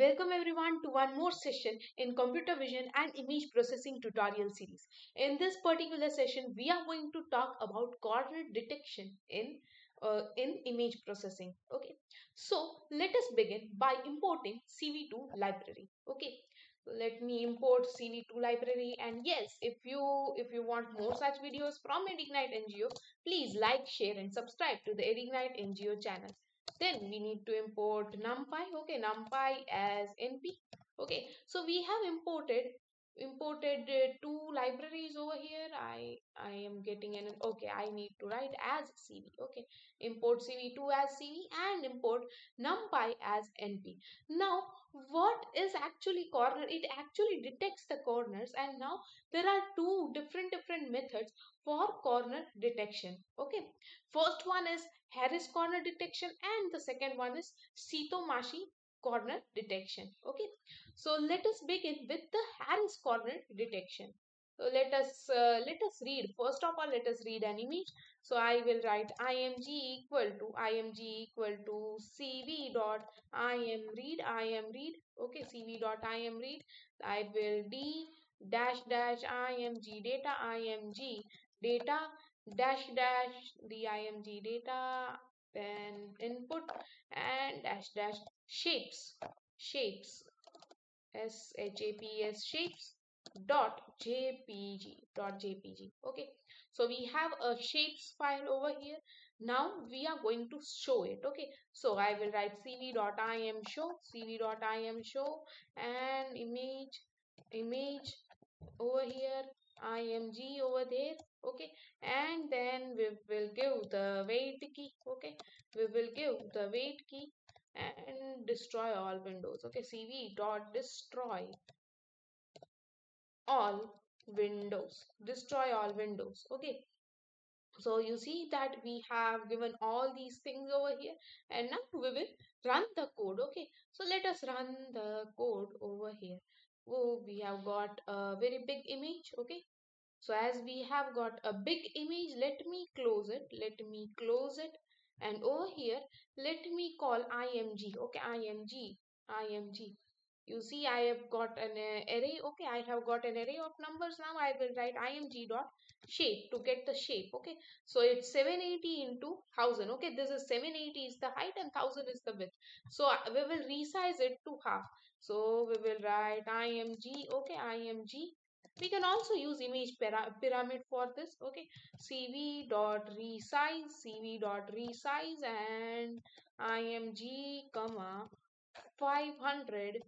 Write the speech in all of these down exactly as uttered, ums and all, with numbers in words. Welcome everyone to one more session in computer vision and image processing tutorial series. In this particular session, we are going to talk about corner detection in uh, in image processing. Okay, so let us begin by importing C V two library. Okay, let me import C V two library. And yes, if you if you want more such videos from Edignite N G O, please like, share and subscribe to the Edignite N G O channel. Then we need to import NumPy. Okay, NumPy as N P. Okay, so we have imported imported uh, two libraries over here. I I am getting an okay. I need to write as C V. Okay, import C V two as C V and import NumPy as N P. Now, what is actually corner? It actually detects the corners, and now there are two different different methods for corner detection. Okay, first one is Harris corner detection and the second one is Shi-Tomasi corner detection. Okay, so let us begin with the Harris corner detection. So let us uh, let us read. First of all, let us read an image. So I will write img equal to img equal to cv dot im read im read. Okay, cv dot im read. I will d dash dash img data img data dash dash the img data, then input and dash dash shapes shapes s h a p s shapes dot jpg dot jpg. Okay, so we have a shapes file over here. Now we are going to show it. Okay, so I will write cv dot im show cv dot im show and image image over here, img over there. Okay, and then we will give the weight key. Okay, we will give the weight key and destroy all windows. Okay, cv dot destroy all windows destroy all windows. Okay, so you see that we have given all these things over here, and now we will run the code. Okay, so let us run the code over here. Oh, we have got a very big image. Okay, so as we have got a big image, let me close it let me close it and over here let me call img. Okay, img img you see I have got an array. Okay, I have got an array of numbers. Now I will write img dot shape to get the shape. Okay, so it's seven eighty into one thousand. Okay, this is seven eighty is the height and one thousand is the width, so we will resize it to half. So we will write img. Okay, img, we can also use image pyramid for this. Okay, cv dot resize cv dot resize and img comma five hundred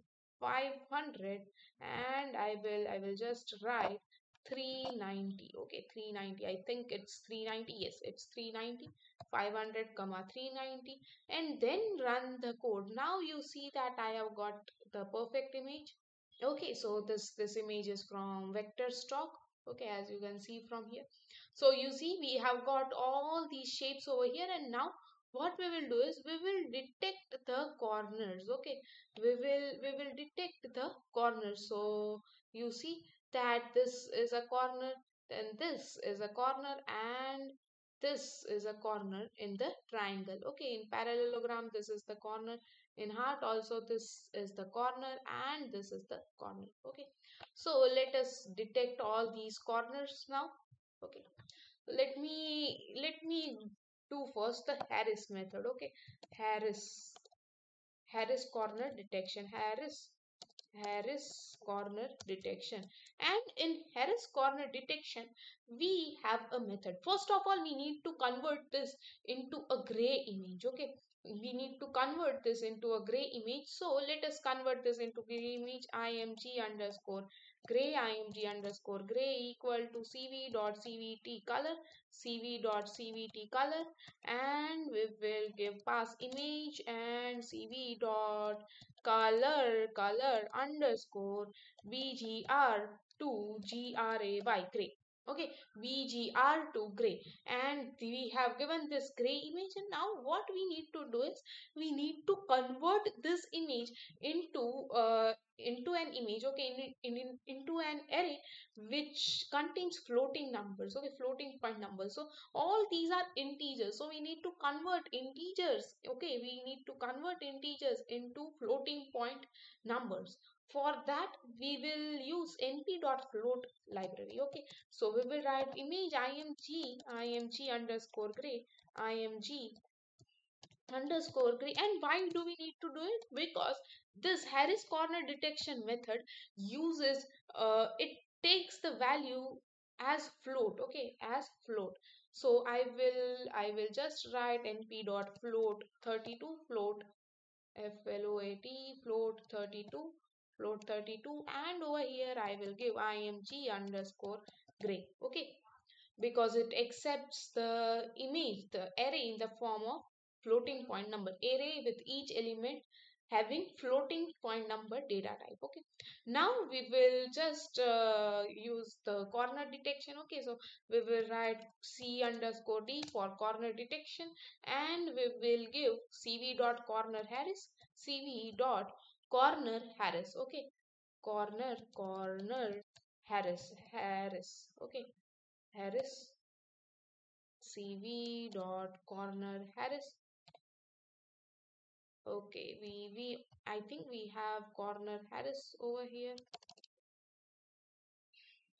five hundred, and i will i will just write three ninety. Okay, three ninety, I think it's three ninety. Yes, it's three ninety. Five hundred comma three ninety, and then run the code. Now you see that I have got the perfect image. Okay, so this this image is from vector stock. Okay, as you can see from here. So you see we have got all these shapes over here, and now what we will do is we will detect the corners. Okay, we will we will detect the corners. So you see that this is a corner, then this is a corner, and this is a corner in the triangle. Okay, in parallelogram this is the corner, in heart also this is the corner, and this is the corner. Okay, so let us detect all these corners now. Okay, let me let me do first the Harris method. Okay, Harris Harris corner detection Harris Harris corner detection, and in Harris corner detection we have a method. First of all, we need to convert this into a gray image. Okay, we need to convert this into a gray image. So let us convert this into gray image. img underscore gray img underscore gray equal to cv dot cvt color cv dot cvt color, and we will give pass image and cv dot color color underscore bgr to gray gray. Okay, bgr to gray, and we have given this gray image. And now what we need to do is we need to convert this image into uh, into an image. Okay, in, in, into to an array which contains floating numbers, okay, floating point numbers. So all these are integers, so we need to convert integers, okay, we need to convert integers into floating point numbers. For that we will use np.float library, okay. So we will write image img, img underscore gray, img underscore gray. And why do we need to do it? Because this Harris corner detection method uses uh, it takes the value as float, okay, as float. So I will I will just write np.float thirty-two float, F L O A T float thirty-two float thirty-two, and over here I will give img underscore gray, okay, because it accepts the image, the array in the form of floating point number, array with each element having floating point number data type, okay. Now we will just uh, use the corner detection, okay. So we will write c underscore d for corner detection, and we will give cv.cornerHarris, cv.cornerHarris, okay, corner cornerHarris Harris, okay, Harris, cv.cornerHarris, okay, we we I think we have cornerHarris over here,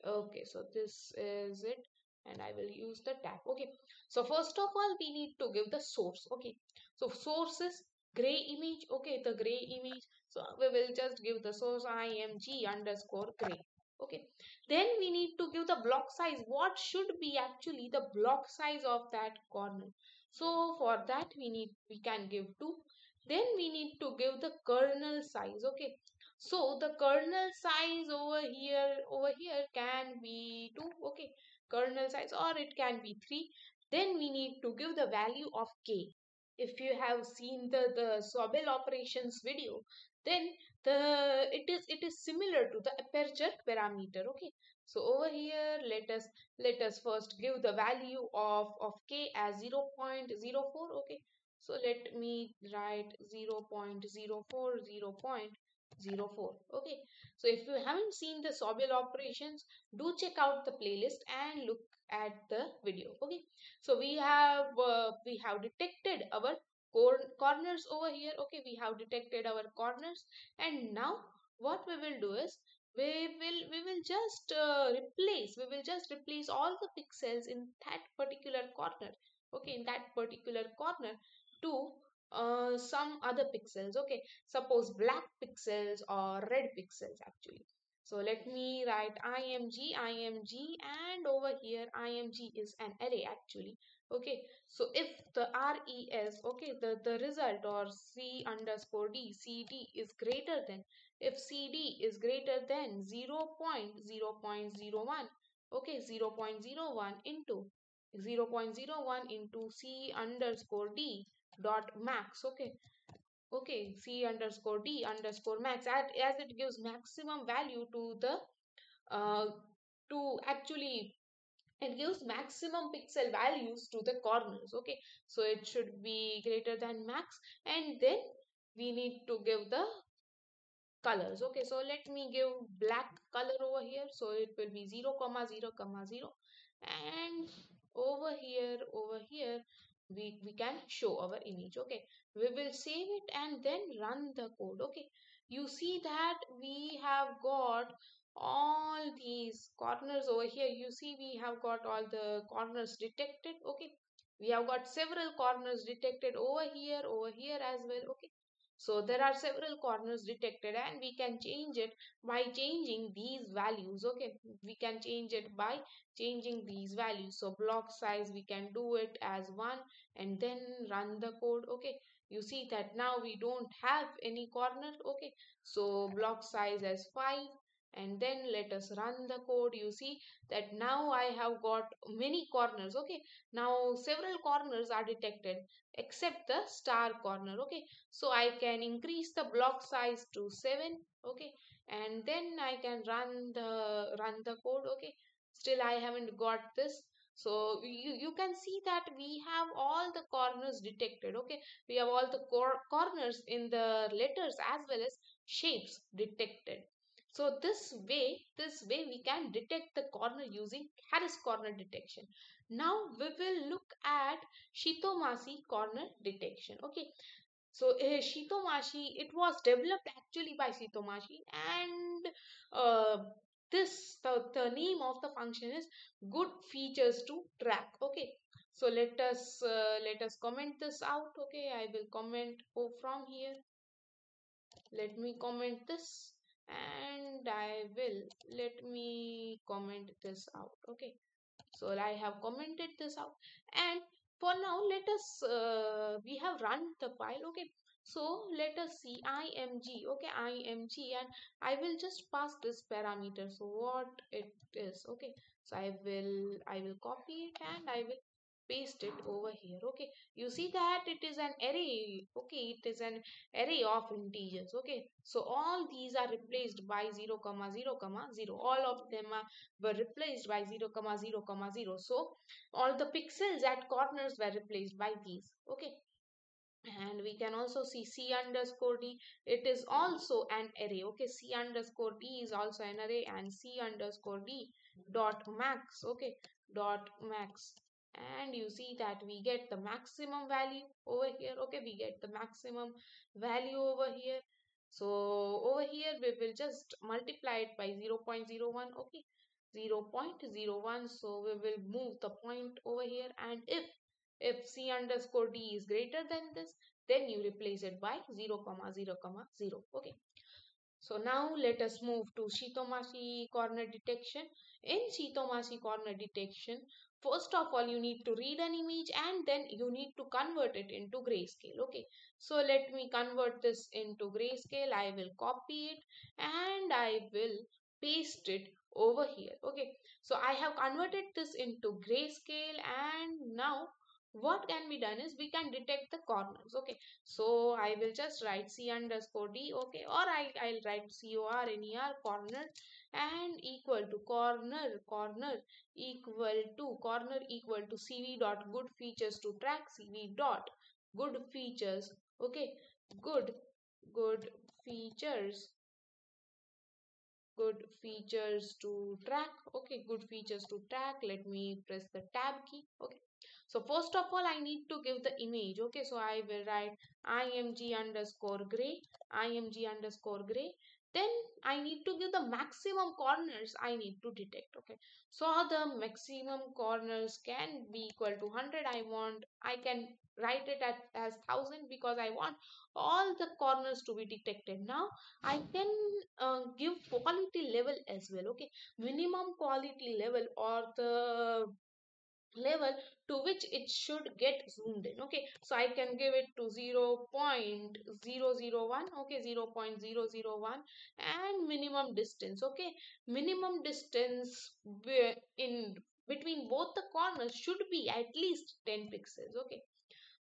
okay. So this is it, and I will use the tag, okay. So first of all we need to give the source, okay. So source is gray image, okay, the gray image. So we will just give the source img underscore gray, okay. Then we need to give the block size. What should be actually the block size of that corner? So for that we need we can give two. Then we need to give the kernel size, okay. So the kernel size over here over here can be two, okay, kernel size, or it can be three. Then we need to give the value of k. If you have seen the the Sobel operations video, then the it is it is similar to the aperture parameter, okay. So over here let us let us first give the value of of k as zero point zero four, okay. So let me write zero point zero four zero point zero four, okay. So if you haven't seen the Sobel operations, do check out the playlist and look at the video, okay. So we have uh, we have detected our cor corners over here, okay. We have detected our corners, and now what we will do is we will we will just uh, replace we will just replace all the pixels in that particular corner, okay, in that particular corner to Uh, some other pixels, okay, suppose black pixels or red pixels actually. So let me write img img, and over here img is an array actually, okay. So if the res, okay, the the result, or c underscore d, cd is greater than, if cd is greater than zero point zero point zero one, okay, zero point zero one into zero point zero one into c underscore d dot max, okay, okay, c underscore d underscore max, as, as it gives maximum value to the uh to actually it gives maximum pixel values to the corners, okay. So it should be greater than max, and then we need to give the colors, okay. So let me give black color over here, so it will be zero comma zero comma zero, and over here over here we we can show our image, okay. We will save it and then run the code, okay. You see that we have got all these corners over here. You see we have got all the corners detected, okay. We have got several corners detected over here over here as well, okay. So there are several corners detected, and we can change it by changing these values, okay. We can change it by changing these values. So block size, we can do it as one and then run the code, okay. You see that now we don't have any corner, okay. So block size as five, and then let us run the code. You see that now I have got many corners, okay. Now several corners are detected except the star corner, okay. So I can increase the block size to seven, okay, and then I can run the run the code, okay. Still I haven't got this. So you, you can see that we have all the corners detected, okay. We have all the cor corners in the letters as well as shapes detected. So this way, this way we can detect the corner using Harris corner detection. Now we will look at Shi-Tomasi corner detection. Okay. So uh, Shi-Tomasi, it was developed actually by Shi-Tomasi, and uh, this the, the name of the function is goodFeaturesToTrack. Okay. So let us uh, let us comment this out. Okay, I will comment oh, from here. Let me comment this, and I will let me comment this out. Okay, so I have commented this out, and for now let us uh, we have run the file. Okay, so let us see img. Okay, img, and I will just pass this parameter. So what it is. Okay, so I will I will copy it and I will paste it over here. Okay, you see that it is an array. Okay, it is an array of integers. Okay, so all these are replaced by zero comma zero comma zero. All of them are, were replaced by zero comma zero comma zero. So all the pixels at corners were replaced by these. Okay, and we can also see c underscore d, it is also an array. Okay, c underscore d is also an array, and c underscore d dot max. Okay, dot max. And you see that we get the maximum value over here. Okay, we get the maximum value over here. So over here we will just multiply it by zero point zero one. Okay, zero point zero one. So we will move the point over here, and if if c underscore d is greater than this, then you replace it by zero comma zero comma zero. Okay, so now let us move to Shi-Tomasi corner detection. In Shi-Tomasi corner detection, first of all, you need to read an image, and then you need to convert it into grayscale. Okay, so let me convert this into grayscale. I will copy it and I will paste it over here. Okay, so I have converted this into grayscale, and now what can be done is we can detect the corners. Okay, so I will just write c underscore d. Okay, or I, I'll write corner corner and equal to corner corner equal to corner equal to cv dot good features to track cv dot good features. Okay, good good features good features to track. Okay, good features to track. Let me press the tab key. Okay, so first of all I need to give the image. Okay, so I will write img underscore gray, img underscore gray. Then I need to give the maximum corners I need to detect. Okay, so the maximum corners can be equal to one hundred. I want, I can write it at, as one thousand, because I want all the corners to be detected. Now I can uh, give quality level as well. Okay, minimum quality level, or the level to which it should get zoomed in. Okay, so I can give it to zero point zero zero one. Okay, zero point zero zero one, and minimum distance. Okay, minimum distance in between both the corners should be at least ten pixels. Okay,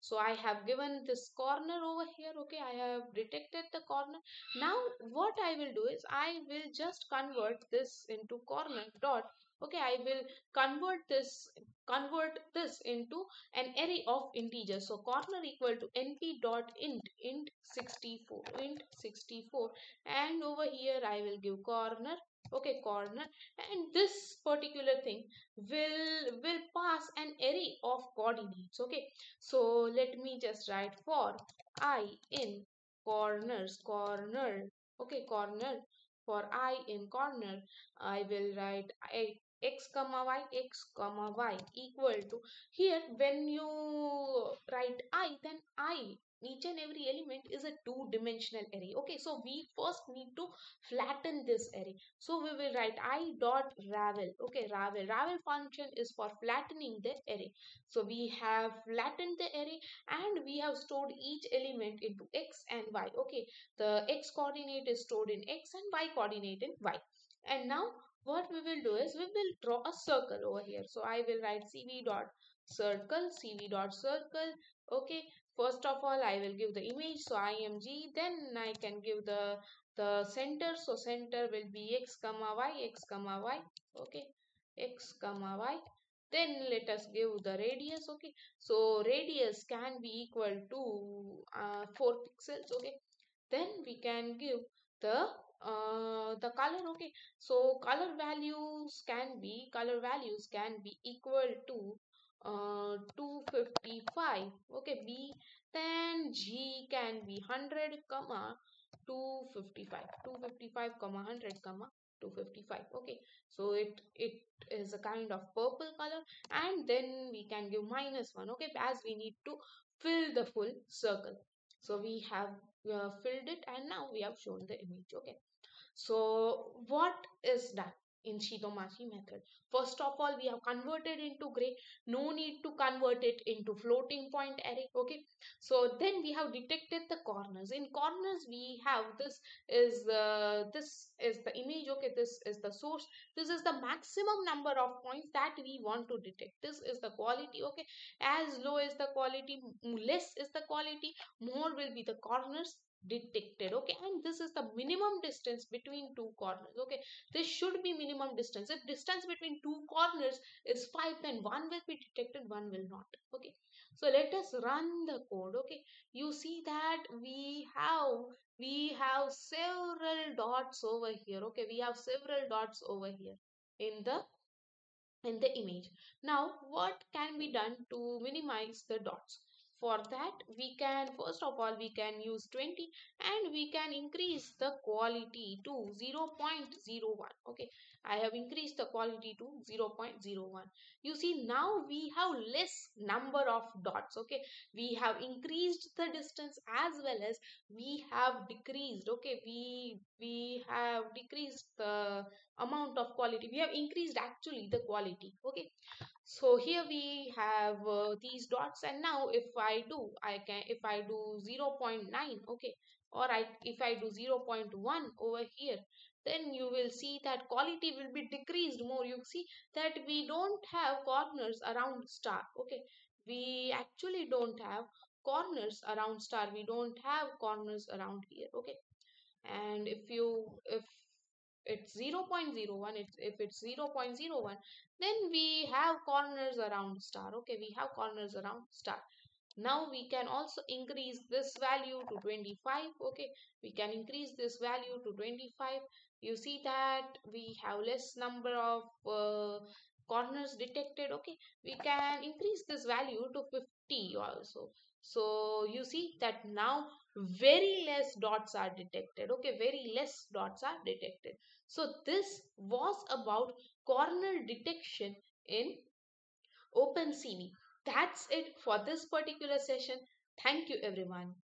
so I have given this corner over here. Okay, I have detected the corner. Now what I will do is I will just convert this into corner dot. Okay, I will convert this convert this into an array of integers. So corner equal to np dot int int sixty-four int sixty-four, and over here I will give corner. Okay, corner, and this particular thing will will pass an array of coordinates. Okay, so let me just write for I in corners corner. Okay, corner, for I in corner I will write I x comma y x comma y equal to, here when you write I, then I, each and every element is a two-dimensional array. Okay, so we first need to flatten this array. So we will write I dot ravel. Okay, ravel ravel function is for flattening the array. So we have flattened the array, and we have stored each element into x and y. Okay, the x coordinate is stored in x and y coordinate in y. And now what we will do is we will draw a circle over here. So I will write cv dot circle, cv dot circle. Okay, first of all I will give the image, so img, then I can give the the center. So center will be x comma y x comma y. Okay, x comma y. Then let us give the radius. Okay, so radius can be equal to uh, four pixels. Okay, then we can give the uh, the color. Okay, so color values can be color values can be equal to uh, two fifty-five. Okay, B, then G can be one hundred comma two fifty-five, two fifty-five comma one hundred comma two fifty-five. Okay, so it it is a kind of purple color, and then we can give minus one. Okay, as we need to fill the full circle. So we have uh, filled it, and now we have shown the image. Okay, so what is done in Shi-Tomasi method? First of all, we have converted into gray. No need to convert it into floating point array. Okay, so then we have detected the corners. In corners, we have this is uh, this is the image. Okay, this is the source. This is the maximum number of points that we want to detect. This is the quality. Okay, as low is the quality, less is the quality, more will be the corners detected. Okay, and this is the minimum distance between two corners. Okay, this should be minimum distance. If distance between two corners is five, then one will be detected, one will not. Okay, so let us run the code. Okay, you see that we have we have several dots over here. Okay, we have several dots over here in the in the image. Now what can be done to minimize the dots? For that, we can, first of all, we can use twenty, and we can increase the quality to zero point zero one. Okay, I have increased the quality to zero point zero one. You see, now we have less number of dots. Okay, we have increased the distance as well as we have decreased. Okay, we we have decreased the amount of quality. We have increased actually the quality. Okay, so here we have uh, these dots, and now if I I do I can if I do zero point nine, okay, or I if I do zero point one over here, then you will see that quality will be decreased more. You see that we don't have corners around star. Okay, we actually don't have corners around star. We don't have corners around here. Okay, and if you if it's zero point zero one, it's, if it's zero point zero one, then we have corners around star. Okay, we have corners around star. Now we can also increase this value to twenty-five. Okay, we can increase this value to twenty-five. You see that we have less number of uh, corners detected. Okay, we can increase this value to fifty also. So you see that now very less dots are detected. Okay, very less dots are detected. So this was about corner detection in OpenCV. That's it for this particular session. Thank you, everyone.